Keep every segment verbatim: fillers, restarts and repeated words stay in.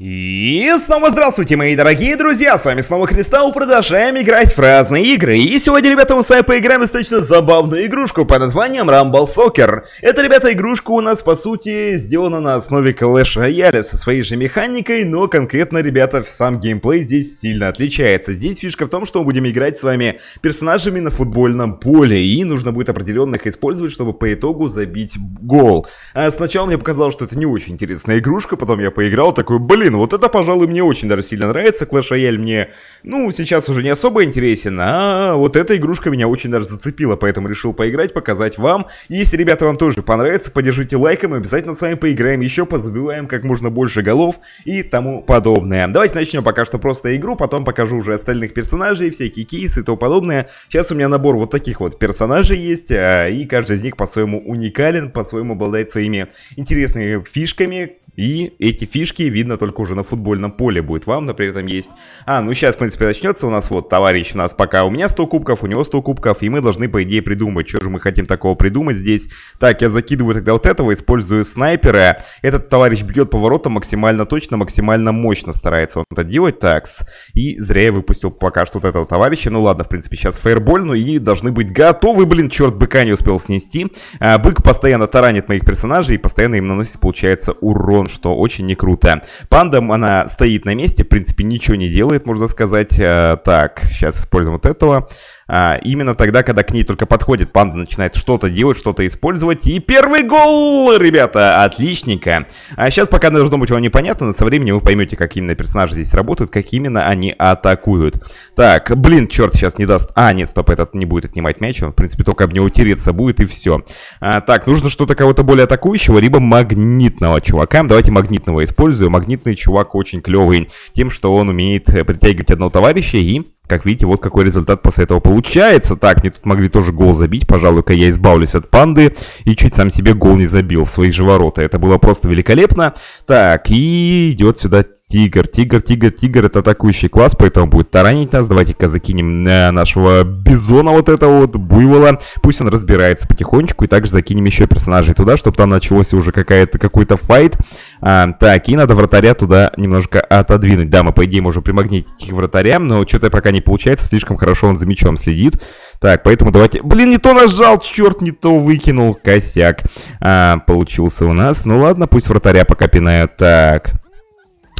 И снова здравствуйте, мои дорогие друзья, с вами снова Кристалл, продолжаем играть в разные игры. И сегодня, ребята, мы с вами поиграем в достаточно забавную игрушку под названием Rumble Soccer. Это, ребята, игрушка у нас, по сути, сделана на основе Clash Royale со своей же механикой, но конкретно, ребята, сам геймплей здесь сильно отличается. Здесь фишка в том, что мы будем играть с вами персонажами на футбольном поле, и нужно будет определенных использовать, чтобы по итогу забить гол. А сначала мне показалось, что это не очень интересная игрушка, потом я поиграл, такой, блин, ну вот это, пожалуй, мне очень даже сильно нравится. Clash Royale мне, ну, сейчас уже не особо интересен, а вот эта игрушка меня очень даже зацепила, поэтому решил поиграть, показать вам. Если, ребята, вам тоже понравится, поддержите лайком, обязательно с вами поиграем еще, позабиваем как можно больше голов и тому подобное. Давайте начнем пока что просто игру, потом покажу уже остальных персонажей, всякие кейсы и тому подобное. Сейчас у меня набор вот таких вот персонажей есть, и каждый из них по-своему уникален, по-своему обладает своими интересными фишками. И эти фишки видно только уже на футбольном поле будет вам, например, там есть... А, ну сейчас, в принципе, начнется у нас вот товарищ у нас пока. У меня сто кубков, у него сто кубков, и мы должны, по идее, придумать, что же мы хотим такого придумать здесь. Так, я закидываю тогда вот этого, использую снайпера. Этот товарищ бьет по воротам максимально точно, максимально мощно старается он это делать. Такс. И зря я выпустил пока что вот этого товарища. Ну ладно, в принципе, сейчас фаерболь, ну и должны быть готовы. Блин, черт, быка не успел снести. А, бык постоянно таранит моих персонажей и постоянно им наносит, получается, урон, что очень не круто. Панда, она стоит на месте, в принципе, ничего не делает, можно сказать. Так, сейчас используем вот этого. А, именно тогда, когда к ней только подходит, панда начинает что-то делать, что-то использовать. И первый гол, ребята, отличненько. А сейчас пока должно быть вам непонятно, но со временем вы поймете, как именно персонажи здесь работают, как именно они атакуют. Так, блин, черт, сейчас не даст. А, нет, стоп, этот не будет отнимать мяч, он, в принципе, только об него тереться будет и все. А, так, нужно что-то кого-то более атакующего, либо магнитного чувака. Давайте магнитного использую. Магнитный чувак очень клевый тем, что он умеет притягивать одного товарища и... Как видите, вот какой результат после этого получается. Так, мне тут могли тоже гол забить. Пожалуй-ка я избавлюсь от панды. И чуть сам себе гол не забил в свои же ворота. Это было просто великолепно. Так, и идет сюда тигр. Тигр, тигр, тигр. Это атакующий класс, поэтому будет таранить нас. Давайте-ка закинем нашего бизона вот этого вот, буйвола. Пусть он разбирается потихонечку. И также закинем еще персонажей туда, чтобы там началось уже какая-то, какой-то файт. А, так, и надо вратаря туда немножко отодвинуть. Да, мы, по идее, можем примагнитить их вратарям, но что-то пока не получается, слишком хорошо он за мячом следит. Так, поэтому давайте... Блин, не то нажал, черт, не то выкинул, косяк. А, получился у нас. Ну ладно, пусть вратаря пока пинают. Так...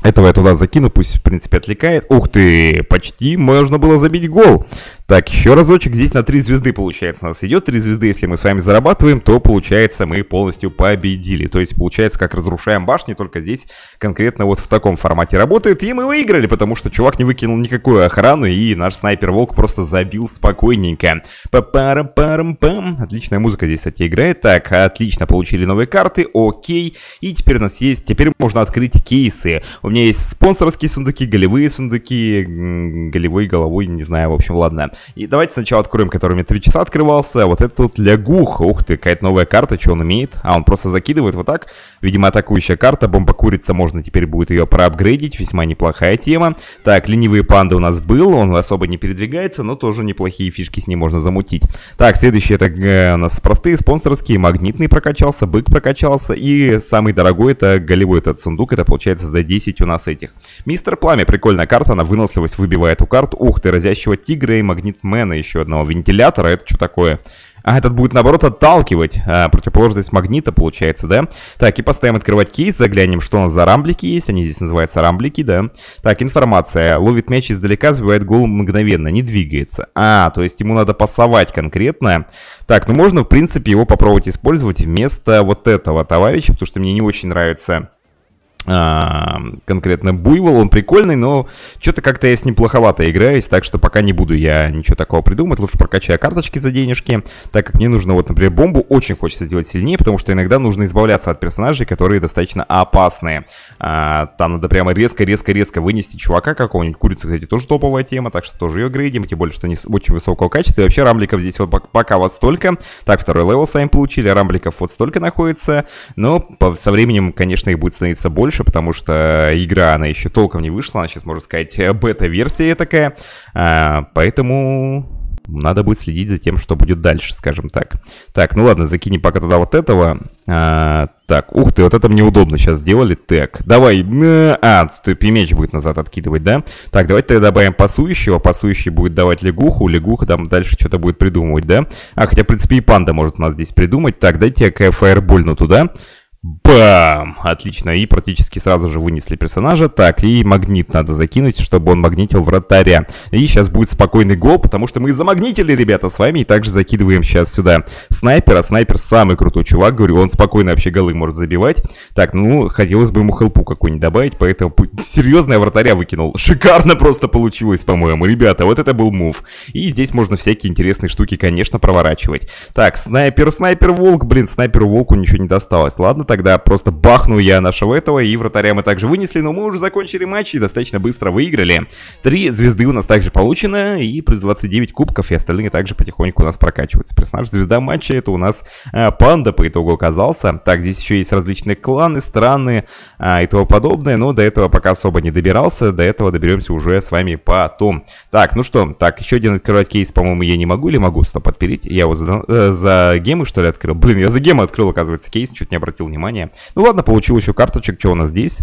Этого я туда закину, пусть, в принципе, отвлекает. Ух ты, почти можно было забить гол. Так, еще разочек. Здесь на три звезды, получается, у нас идет. три звезды, если мы с вами зарабатываем, то, получается, мы полностью победили. То есть, получается, как разрушаем башни, только здесь конкретно вот в таком формате работает. И мы выиграли, потому что чувак не выкинул никакую охрану, и наш снайпер-волк просто забил спокойненько. Па-парам-парам-пам. Отличная музыка здесь, кстати, играет. Так, отлично, получили новые карты, окей. И теперь у нас есть... Теперь можно открыть кейсы. У меня есть спонсорские сундуки, голевые сундуки, голевой, головой, не знаю, в общем, ладно. И давайте сначала откроем, который у меня три часа открывался. Вот этот вот лягух. Ух ты, какая-то новая карта, что он умеет? А, он просто закидывает вот так. Видимо, атакующая карта, бомба-курица, можно теперь будет ее проапгрейдить. Весьма неплохая тема. Так, ленивые панды у нас был, он особо не передвигается, но тоже неплохие фишки с ним можно замутить. Так, следующий это э, у нас простые спонсорские, магнитный прокачался, бык прокачался. И самый дорогой это голевой этот сундук, это получается за десять у нас этих. Мистер Пламя, прикольная карта, она выносливость выбивает у карт. Ух ты, разящего тигра и магнитмена, еще одного вентилятора, это что такое? А этот будет, наоборот, отталкивать. А, противоположность магнита, получается, да? Так, и поставим открывать кейс, заглянем, что у нас за рамблики есть. Они здесь называются рамблики, да? Так, информация. Ловит мяч издалека, забивает гол мгновенно, не двигается. А, то есть ему надо пасовать конкретно. Так, ну можно, в принципе, его попробовать использовать вместо вот этого товарища, потому что мне не очень нравится... А, конкретно буйвол, он прикольный, но что-то как-то я с ним плоховато играюсь, так что пока не буду я ничего такого придумать, лучше прокачаю карточки за денежки, так как мне нужно, вот, например, бомбу очень хочется сделать сильнее, потому что иногда нужно избавляться от персонажей, которые достаточно опасные, а, там надо прямо резко-резко-резко вынести чувака какого-нибудь, курица, кстати, тоже топовая тема, так что тоже ее грейдим, тем более, что не очень высокого качества, и вообще рамбликов здесь вот пока вот столько, так, второй левел сами получили, рамбликов вот столько находится, но со временем, конечно, их будет становиться больше, потому что игра, она еще толком не вышла. Она сейчас, можно сказать, бета-версия такая. А, поэтому... надо будет следить за тем, что будет дальше, скажем так. Так, ну ладно, закинем пока туда вот этого. А, так, ух ты, вот это мне удобно сейчас сделали. Так, давай. А, тут и меч будет назад откидывать, да? Так, давайте тогда добавим пасующего. Пасующий будет давать лягуху. Лягуха там дальше что-то будет придумывать, да? А, хотя, в принципе, и панда может у нас здесь придумать. Так, дайте я к фаербольну туда. Бам! Отлично, и практически сразу же вынесли персонажа. Так, и магнит надо закинуть, чтобы он магнитил вратаря. И сейчас будет спокойный гол, потому что мы замагнитили, ребята, с вами. И также закидываем сейчас сюда снайпера. Снайпер самый крутой чувак, говорю, он спокойно вообще голы может забивать. Так, ну, хотелось бы ему хелпу какую-нибудь добавить, поэтому... Серьезно, я вратаря выкинул. Шикарно просто получилось, по-моему. Ребята, вот это был мув. И здесь можно всякие интересные штуки, конечно, проворачивать. Так, снайпер, снайпер, волк. Блин, снайперу волку ничего не досталось. Ладно, тогда просто бахну я нашего этого, и вратаря мы также вынесли, но мы уже закончили матч и достаточно быстро выиграли. Три звезды у нас также получено, и плюс двадцать девять кубков, и остальные также потихоньку у нас прокачиваются. Персонаж звезда матча, это у нас а, панда по итогу оказался. Так, здесь еще есть различные кланы, страны а, и тому подобное, но до этого пока особо не добирался, до этого доберемся уже с вами потом. Так, ну что, так, еще один открывать кейс, по-моему, я не могу или могу? Стоп, отпереть, я его за, э, за гемы, что ли, открыл? Блин, я за гемы открыл, оказывается, кейс, чуть не обратил внимания. Ну ладно, получил еще карточек, что у нас здесь.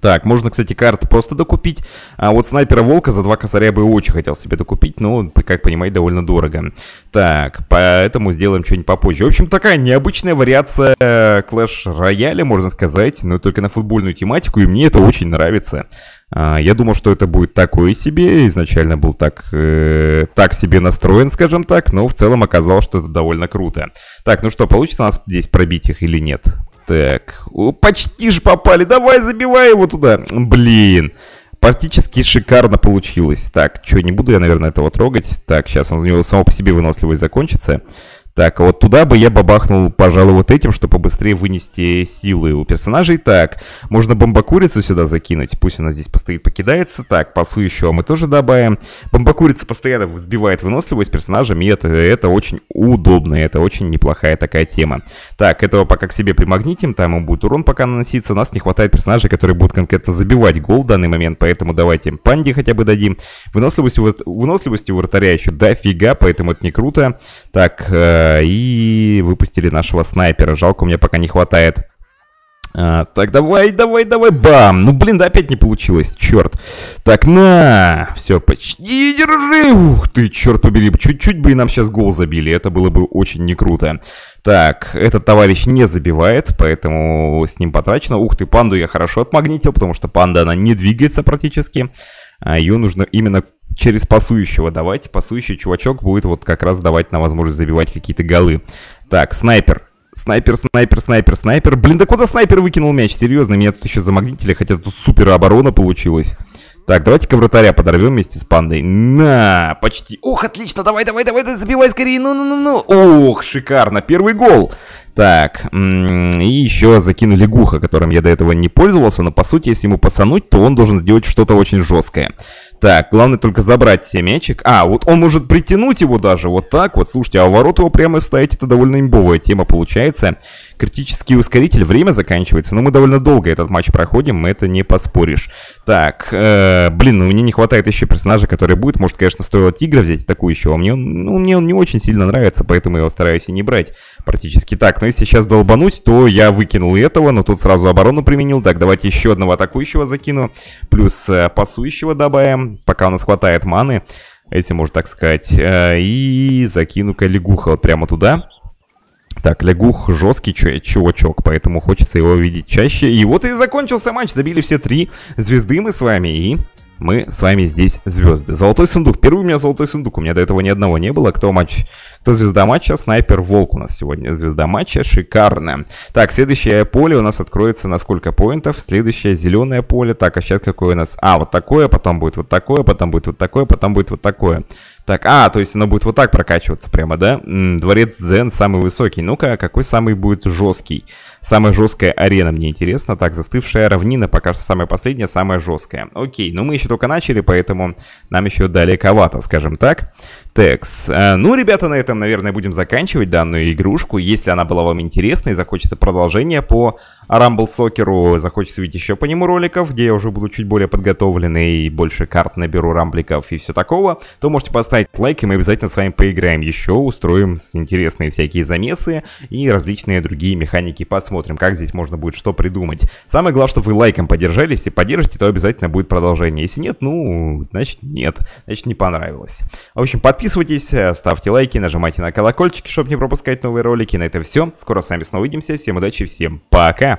Так, можно, кстати, карты просто докупить. А вот снайпера волка за два косаря бы очень хотел себе докупить, но, как понимаете, довольно дорого. Так, поэтому сделаем что-нибудь попозже. В общем, такая необычная вариация Clash Royale, можно сказать, но только на футбольную тематику, и мне это очень нравится. Я думал, что это будет такое себе, изначально был так, э, так себе настроен, скажем так, но в целом оказалось, что это довольно круто. Так, ну что, получится у нас здесь пробить их или нет? Так, о, почти же попали, давай забивай его туда, блин. Практически шикарно получилось. Так, что, не буду я, наверное, этого трогать. Так, сейчас он у него само по себе выносливость закончится. Так, вот туда бы я бабахнул, пожалуй, вот этим, чтобы побыстрее вынести силы у персонажей. Так, можно бомбокурицу сюда закинуть, пусть она здесь постоит, покидается. Так, пасующего мы тоже добавим. Бомбокурица постоянно взбивает выносливость персонажа, и это, это очень удобно, это очень неплохая такая тема. Так, этого пока к себе примагнитим, там ему будет урон пока наноситься. У нас не хватает персонажей, которые будут конкретно забивать гол в данный момент, поэтому давайте им панде хотя бы дадим. Выносливость у, выносливость у вратаря еще дофига, поэтому это не круто. Так, и выпустили нашего снайпера. Жалко, у меня пока не хватает. А, так, давай, давай, давай, бам! Ну, блин, да опять не получилось, черт. Так, на! Все, почти держи! Ух ты, черт побери, чуть-чуть бы и нам сейчас гол забили, это было бы очень не круто. Так, этот товарищ не забивает, поэтому с ним потрачено. Ух ты, панду я хорошо отмагнитил, потому что панда, она не двигается практически. А ее нужно именно... через пасующего давать. Пасующий чувачок будет вот как раз давать нам возможность забивать какие-то голы. Так, снайпер. Снайпер, снайпер, снайпер, снайпер. Блин, да куда снайпер выкинул мяч? Серьезно, меня тут еще замагнитили, хотя тут супер оборона получилась. Так, давайте-ка вратаря подорвем вместе с пандой. На, почти. Ох, отлично, давай, давай, давай, забивай скорее. Ну-ну-ну-ну. Ох, шикарно, первый гол. Так, и еще закину лягуха, которым я до этого не пользовался, но по сути, если ему пасануть, то он должен сделать что-то очень жесткое. Так, главное только забрать себе мячик. А, вот он может притянуть его даже, вот так вот. Слушайте, а в ворот его прямо ставить, это довольно имбовая тема получается. Критический ускоритель, время заканчивается, но мы довольно долго этот матч проходим, это не поспоришь. Так, э, блин, ну мне не хватает еще персонажа, который будет. Может, конечно, стоило тигра взять, атакующего. Мне он, ну, мне он не очень сильно нравится, поэтому я его стараюсь и не брать практически так. Но если сейчас долбануть, то я выкинул и этого, но тут сразу оборону применил. Так, давайте еще одного атакующего закину, плюс э, пасующего добавим, пока у нас хватает маны, если можно так сказать. Э, и закину-ка лягуха вот прямо туда. Так, лягух жесткий чувачок, поэтому хочется его видеть чаще. И вот и закончился матч, забили все три звезды мы с вами, и... мы с вами здесь звезды. Золотой сундук. Первый у меня золотой сундук. У меня до этого ни одного не было. Кто матч? Кто звезда матча? Снайпер волк у нас сегодня. Звезда матча. Шикарно. Так, следующее поле у нас откроется на сколько поинтов? Следующее зеленое поле. Так, а сейчас какое у нас? А, вот такое. Потом будет вот такое. Потом будет вот такое. Потом будет вот такое. Так, а, то есть оно будет вот так прокачиваться прямо, да? М-м, дворец Дзен самый высокий. Ну-ка, какой самый будет жесткий? Самая жесткая арена мне интересно. Так, застывшая равнина. Пока что самая последняя, самая жесткая. Окей, ну мы еще только начали, поэтому нам еще далековато, скажем так. Текс. Ну, ребята, на этом, наверное, будем заканчивать данную игрушку. Если она была вам интересна и захочется продолжения по Rumble Soccer, захочется видеть еще по нему роликов, где я уже буду чуть более подготовленный и больше карт наберу, рамбликов и все такого, то можете поставить лайк, и мы обязательно с вами поиграем еще, устроим интересные всякие замесы и различные другие механики, посмотрим, как здесь можно будет что придумать. Самое главное, чтобы вы лайком поддержали, если поддержите, то обязательно будет продолжение, если нет, ну, значит нет, значит не понравилось. В общем, подписывайтесь, ставьте лайки, нажимайте на колокольчики, чтобы не пропускать новые ролики. На этом все, скоро с вами снова увидимся, всем удачи, всем пока!